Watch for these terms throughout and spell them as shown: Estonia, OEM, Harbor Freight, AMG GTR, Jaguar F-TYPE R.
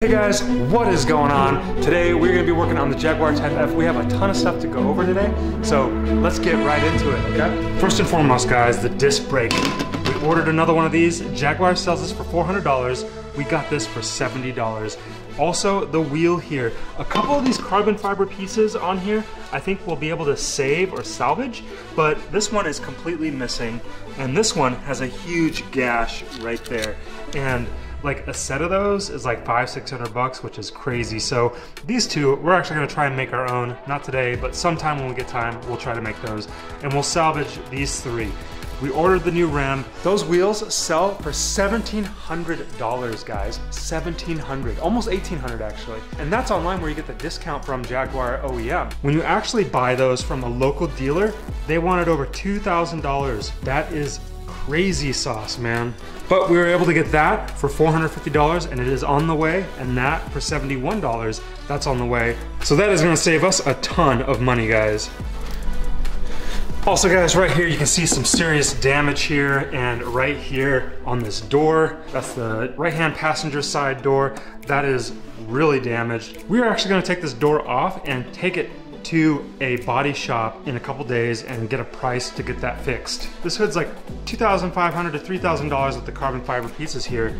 Hey guys, what is going on? Today we're going to be working on the Jaguar Type F. We have a ton of stuff to go over today, so let's get right into it, okay? First and foremost guys, the disc brake. We ordered another one of these. Jaguar sells this for $400. We got this for $70. Also, the wheel here. A couple of these carbon fiber pieces on here, I think we'll be able to save or salvage, but this one is completely missing, and this one has a huge gash right there. And like a set of those is like $500-$600, which is crazy. So these two, we're actually gonna try and make our own. Not today, but sometime when we get time, we'll try to make those. And we'll salvage these three. We ordered the new rim. Those wheels sell for $1,700, guys. $1,700, almost $1,800 actually. And that's online where you get the discount from Jaguar OEM. When you actually buy those from a local dealer, they wanted over $2,000. That is crazy sauce, man. But we were able to get that for $450, and it is on the way, and that for $71, that's on the way. So that is gonna save us a ton of money, guys. Also guys, right here, you can see some serious damage here, and right here on this door, that's the right-hand passenger side door, that is really damaged. We're actually gonna take this door off and take it to a body shop in a couple days and get a price to get that fixed. This hood's like $2,500 to $3,000 with the carbon fiber pieces here.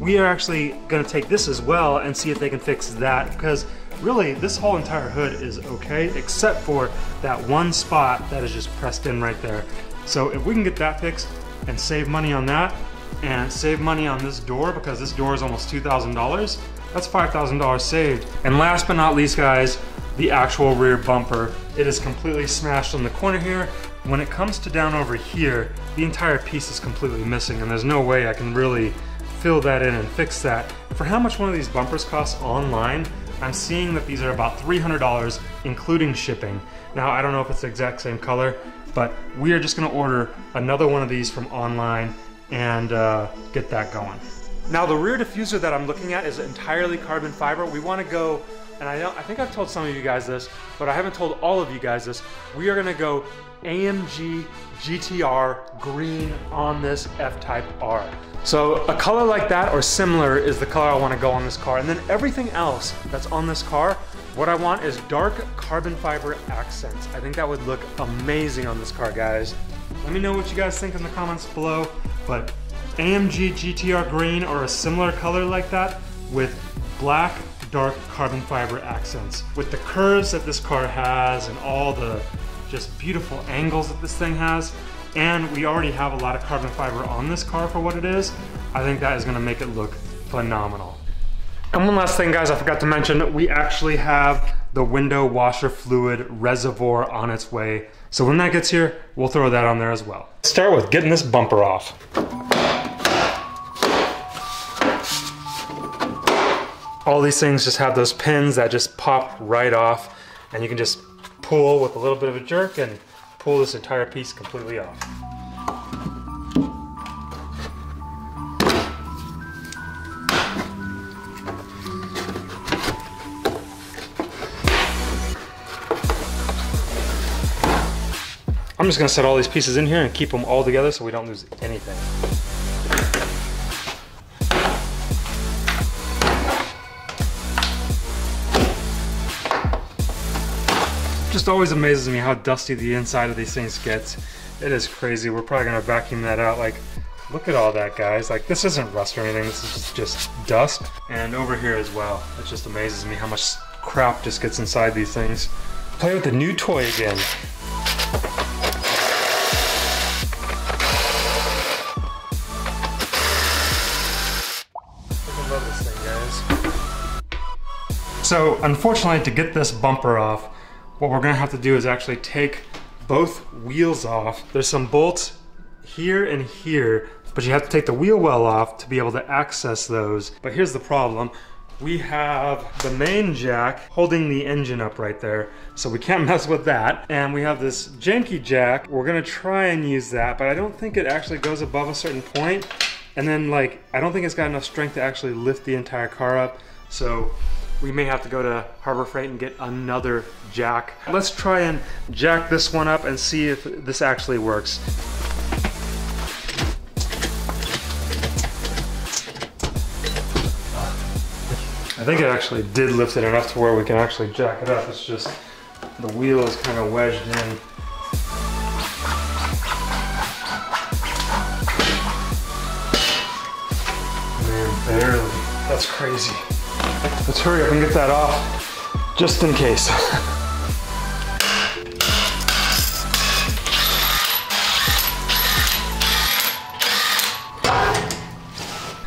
We are actually gonna take this as well and see if they can fix that, because really this whole entire hood is okay, except for that one spot that is just pressed in right there. So if we can get that fixed and save money on that, and save money on this door, because this door is almost $2,000, that's $5,000 saved. And last but not least guys, the actual rear bumper. It is completely smashed on the corner here. When it comes to down over here, the entire piece is completely missing, and there's no way I can really fill that in and fix that. For how much one of these bumpers costs online, I'm seeing that these are about $300, including shipping. Now, I don't know if it's the exact same color, but we are just gonna order another one of these from online and get that going. Now, the rear diffuser that I'm looking at is entirely carbon fiber. We wanna go, and I think I've told some of you guys this, but I haven't told all of you guys this. We are gonna go AMG GTR green on this F-Type R. So a color like that or similar is the color I wanna go on this car. And then everything else that's on this car, what I want is dark carbon fiber accents. I think that would look amazing on this car, guys. Let me know what you guys think in the comments below, but AMG GTR green or a similar color like that with black, dark carbon fiber accents. With the curves that this car has and all the just beautiful angles that this thing has, and we already have a lot of carbon fiber on this car for what it is, I think that is gonna make it look phenomenal. And one last thing guys, I forgot to mention, we actually have the window washer fluid reservoir on its way. So when that gets here, we'll throw that on there as well. Start with getting this bumper off. All these things just have those pins that just pop right off, and you can just pull with a little bit of a jerk and pull this entire piece completely off. I'm just gonna set all these pieces in here and keep them all together so we don't lose anything. Just always amazes me how dusty the inside of these things gets. It is crazy. We're probably gonna vacuum that out. Like, look at all that, guys. Like, this isn't rust or anything. This is just dust. And over here as well. It just amazes me how much crap just gets inside these things. Play with the new toy again. I love this thing, guys. So, unfortunately, to get this bumper off, what we're gonna have to do is actually take both wheels off. There's some bolts here and here, but you have to take the wheel well off to be able to access those. But here's the problem. We have the main jack holding the engine up right there, so we can't mess with that. And we have this janky jack. We're gonna try and use that, but I don't think it actually goes above a certain point. And then like, I don't think it's got enough strength to actually lift the entire car up. So we may have to go to Harbor Freight and get another jack. Let's try and jack this one up and see if this actually works. I think it actually did lift it enough to where we can actually jack it up. It's just the wheel is kind of wedged in. Man, barely. That's crazy. Let's hurry up and get that off, just in case.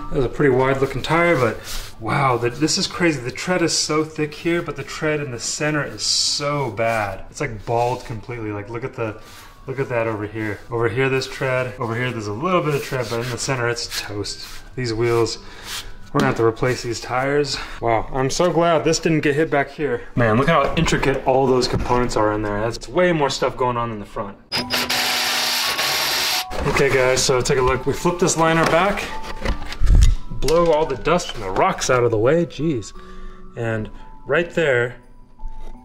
That was a pretty wide looking tire, but wow, this is crazy. The tread is so thick here, but the tread in the center is so bad. It's like bald completely. Like look at that over here. Over here there's tread, over here there's a little bit of tread, but in the center it's toast. These wheels, we're gonna have to replace these tires. Wow, I'm so glad this didn't get hit back here. Man, look how intricate all those components are in there. That's way more stuff going on in the front. Okay guys, so take a look. We flipped this liner back. Blow all the dust from the rocks out of the way, geez. And right there,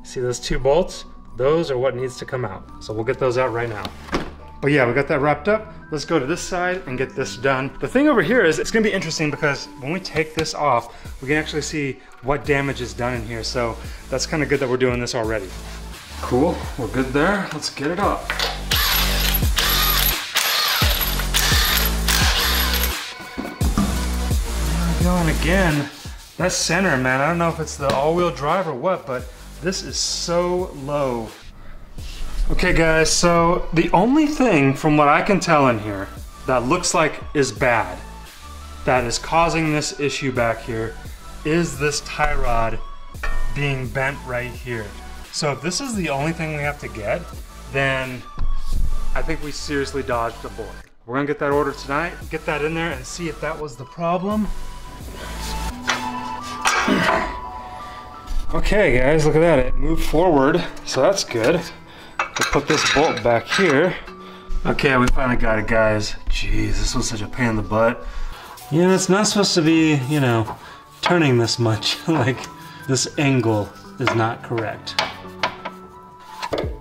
see those two bolts? Those are what needs to come out. So we'll get those out right now. But yeah, we got that wrapped up. Let's go to this side and get this done. The thing over here is it's gonna be interesting because when we take this off, we can actually see what damage is done in here. So that's kind of good that we're doing this already. Cool, we're good there. Let's get it up. And again, that center, man, I don't know if it's the all-wheel drive or what, but this is so low. Okay guys, so the only thing from what I can tell in here that looks like is bad, that is causing this issue back here, is this tie rod being bent right here. So if this is the only thing we have to get, then I think we seriously dodged a bullet. We're gonna get that order tonight, get that in there and see if that was the problem. Okay guys, look at that, it moved forward, so that's good. We'll put this bolt back here. Okay, we finally got it guys. Jeez, this was such a pain in the butt. You know, it's not supposed to be, you know, turning this much. Like, this angle is not correct.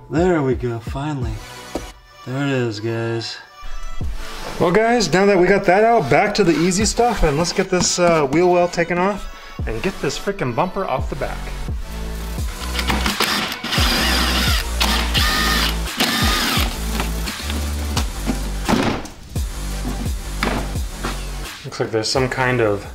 There we go, finally. There it is guys. Well guys, now that we got that out, back to the easy stuff, and let's get this wheel well taken off and get this freaking bumper off the back. Looks like there's some kind of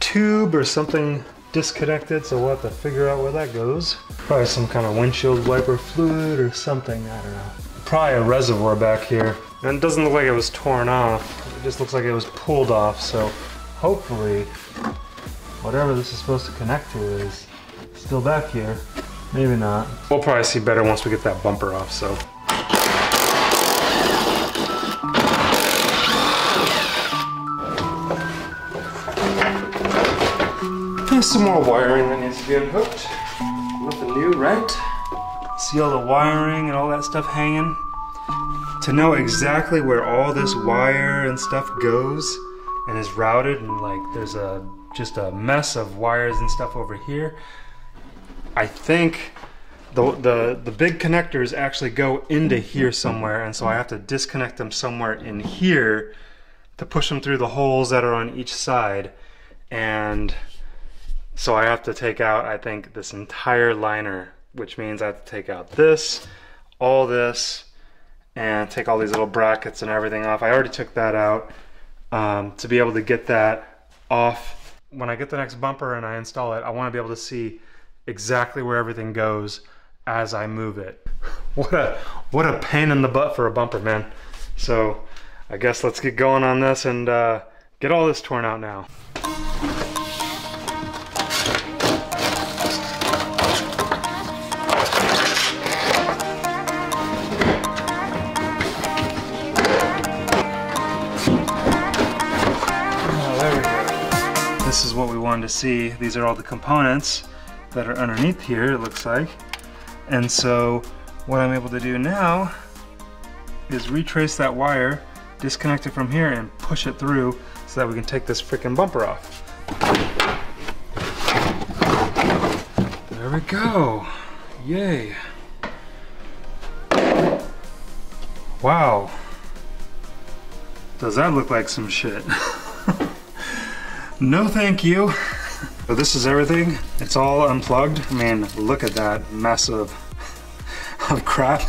tube or something disconnected, so we'll have to figure out where that goes. Probably some kind of windshield wiper fluid or something, I don't know. Probably a reservoir back here. And it doesn't look like it was torn off. It just looks like it was pulled off. So hopefully, whatever this is supposed to connect to is still back here. Maybe not. We'll probably see better once we get that bumper off, so. There's some more wiring that needs to be unhooked. Nothing new, right? See all the wiring and all that stuff hanging? To know exactly where all this wire and stuff goes and is routed, and like there's just a mess of wires and stuff over here. I think the big connectors actually go into here somewhere, and so I have to disconnect them somewhere in here to push them through the holes that are on each side. And so I have to take out, I think, this entire liner, which means I have to take out this, all this, and take all these little brackets and everything off. I already took that out to be able to get that off. When I get the next bumper and I install it, I wanna be able to see exactly where everything goes as I move it. What a pain in the butt for a bumper, man. So I guess let's get going on this and get all this torn out now. This is what we wanted to see. These are all the components that are underneath here, it looks like. And so what I'm able to do now is retrace that wire, disconnect it from here, and push it through so that we can take this freaking bumper off. There we go. Yay. Wow. Does that look like some shit? No, thank you. So this is everything. It's all unplugged. I mean, look at that mess of crap.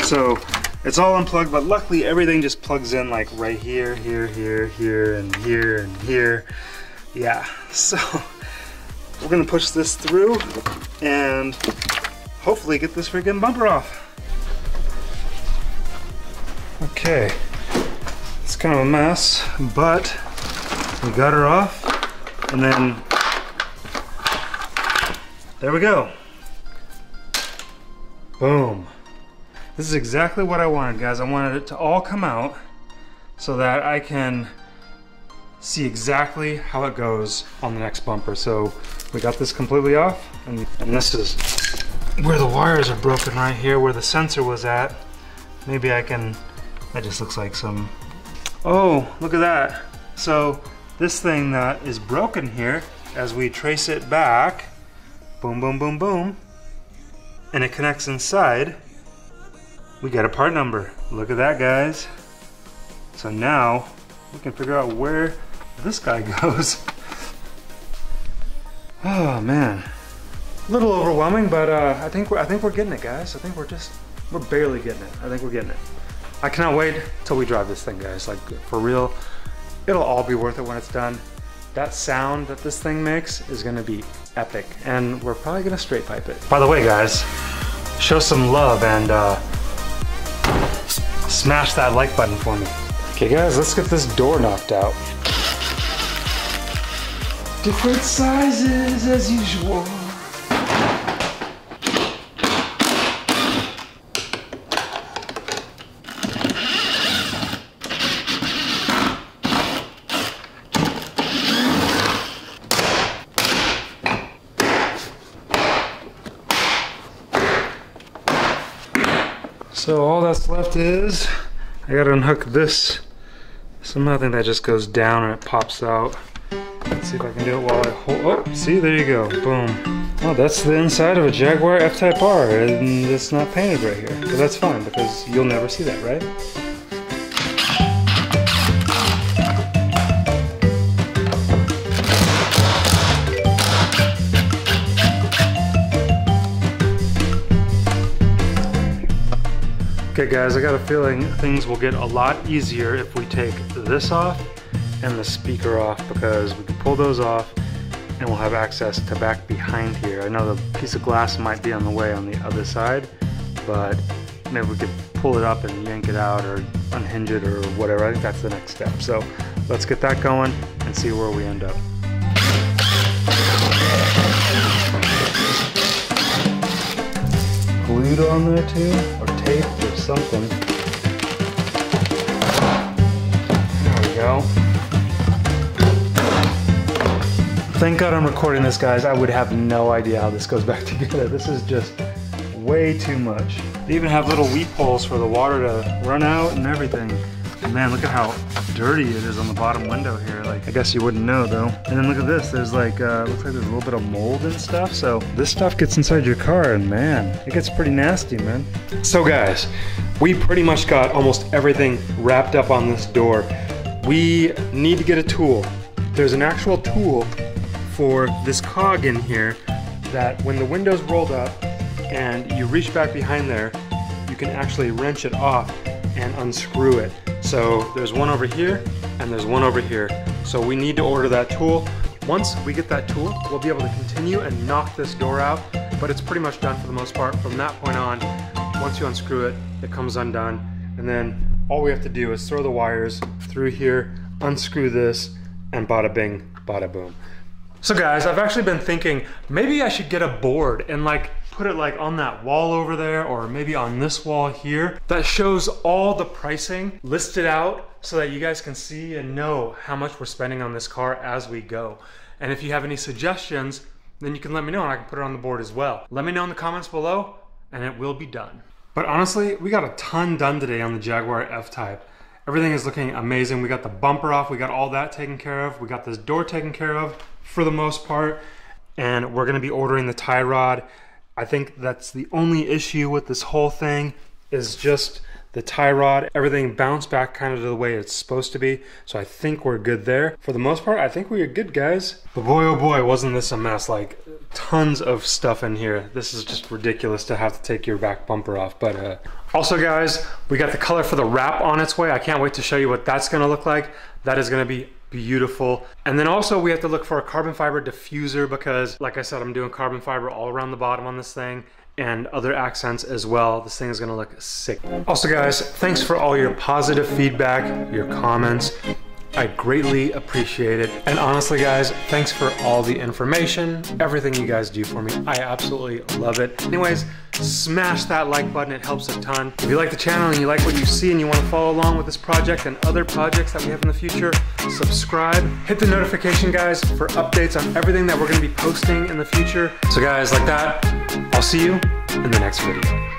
So it's all unplugged, but luckily everything just plugs in like right here, here, and here, and here. Yeah, so we're gonna push this through and hopefully get this freaking bumper off. Okay, it's kind of a mess, but we got her off, and then there we go. Boom. This is exactly what I wanted, guys. I wanted it to all come out so that I can see exactly how it goes on the next bumper. So we got this completely off, and this is where the wires are broken right here, where the sensor was at. Maybe I can, that just looks like some, oh, look at that. So this thing that is broken here, as we trace it back, boom, boom, boom, boom, and it connects inside. We got a part number. Look at that, guys. So now we can figure out where this guy goes. Oh man, a little overwhelming, but I think we're getting it, guys. I think we're barely getting it. I think we're getting it. I cannot wait till we drive this thing, guys. Like for real, it'll all be worth it when it's done. That sound that this thing makes is gonna be epic, and we're probably gonna straight pipe it. By the way, guys, show some love and smash that like button for me. Okay guys, let's get this door knocked out. Different sizes as usual. So all that's left is, I gotta unhook this. Somehow I think that just goes down and it pops out. Let's see if I can do it while I hold, oh, see, there you go, boom. Oh, that's the inside of a Jaguar F-Type R, and it's not painted right here. But that's fine, because you'll never see that, right? Okay guys, I got a feeling things will get a lot easier if we take this off and the speaker off, because we can pull those off and we'll have access to back behind here. I know the piece of glass might be on the way on the other side, but maybe we could pull it up and yank it out or unhinge it or whatever. I think that's the next step. So let's get that going and see where we end up. Glued on there too, or taped or something. There we go. Thank God I'm recording this, guys. I would have no idea how this goes back together. This is just way too much. They even have little weep holes for the water to run out and everything. And man, look at how dirty it is on the bottom window here. Like, I guess you wouldn't know though. And then look at this, there's like, looks like there's a little bit of mold and stuff. So this stuff gets inside your car and man, it gets pretty nasty, man. So guys, we pretty much got almost everything wrapped up on this door. We need to get a tool. There's an actual tool for this cog in here that when the window's rolled up and you reach back behind there, you can actually wrench it off and unscrew it. So there's one over here and there's one over here. So we need to order that tool. Once we get that tool, we'll be able to continue and knock this door out, but it's pretty much done for the most part. From that point on, once you unscrew it, it comes undone. And then all we have to do is throw the wires through here, unscrew this, and bada bing, bada boom. So guys, I've actually been thinking, maybe I should get a board and like put it like on that wall over there, or maybe on this wall here, that shows all the pricing listed out so that you guys can see and know how much we're spending on this car as we go. And if you have any suggestions, then you can let me know and I can put it on the board as well. Let me know in the comments below and it will be done. But honestly, we got a ton done today on the Jaguar F-Type. Everything is looking amazing. We got the bumper off, we got all that taken care of, we got this door taken care of for the most part, and we're gonna be ordering the tie rod. I think that's the only issue with this whole thing, is just the tie rod, everything bounced back kind of to the way it's supposed to be. So I think we're good there. For the most part, I think we are good, guys. But boy, oh boy, wasn't this a mess. Like, tons of stuff in here. This is just ridiculous to have to take your back bumper off. But also, guys, we got the color for the wrap on its way. I can't wait to show you what that's gonna look like. That is gonna be beautiful. And then also we have to look for a carbon fiber diffuser because, like I said, I'm doing carbon fiber all around the bottom on this thing and other accents as well. This thing is gonna look sick. Also, guys, thanks for all your positive feedback, your comments. I greatly appreciate it. And honestly, guys, thanks for all the information, everything you guys do for me. I absolutely love it. Anyways, smash that like button, it helps a ton. If you like the channel and you like what you see and you wanna follow along with this project and other projects that we have in the future, subscribe. Hit the notification, guys, for updates on everything that we're gonna be posting in the future. So guys, like that, I'll see you in the next video.